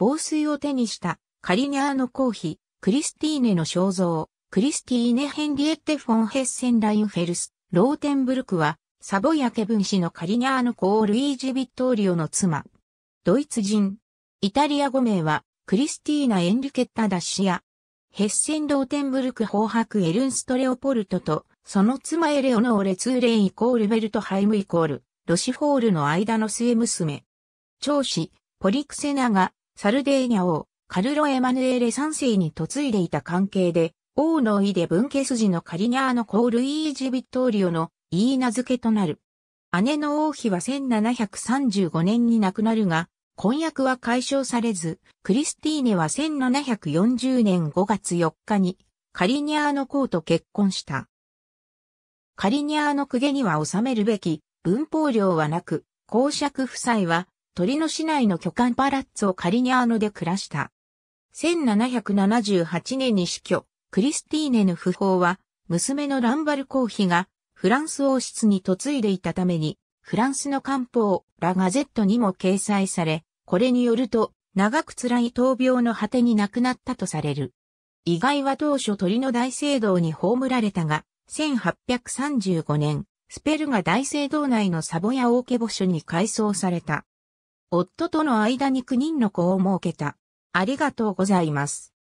防水を手にしたカリニャーの公妃、クリスティーネの肖像、クリスティーネ・ヘンリエッテ・フォン・ヘッセン・ラインフェルス、ローテンブルクは、サヴォヤ家分子のカリニャーの公ルイージ・ヴィットーリオの妻。ドイツ人。イタリア語名は、クリスティーナ・エンリケッタ・ダッシア。ヘッセン・ローテンブルク伯伯エルンスト・レオポルトと、その妻エレオノーレ・ツーレイ=ベルトハイム=ロシフォールの間の末娘。長子、ポリクセナが、サルデーニャ王、カルロ・エマヌエレ3世に嫁いでいた関係で、王の位で分家筋のカリニャーノ・公ルイージ・ヴィットーリオのいい名付けとなる。姉の王妃は1735年に亡くなるが、婚約は解消されず、クリスティーネは1740年5月4日にカリニャーノ公と結婚した。カリニャーノ公家には納めるべき分封料はなく、公爵夫妻はトリノ市内の巨漢パラッツォカリニャーノで暮らした。1778年に死去、クリスティーネの訃報は、娘のランバル公妃がフランス王室に嫁いでいたために、フランスの官報、ラ・ガゼットにも掲載され、これによると、長く辛い闘病の果てに亡くなったとされる。遺骸は当初トリノ大聖堂に葬られたが、1835年、スペルガ大聖堂内のサヴォヤ王家墓所に改葬された。夫との間に9人の子を設けた。ありがとうございます。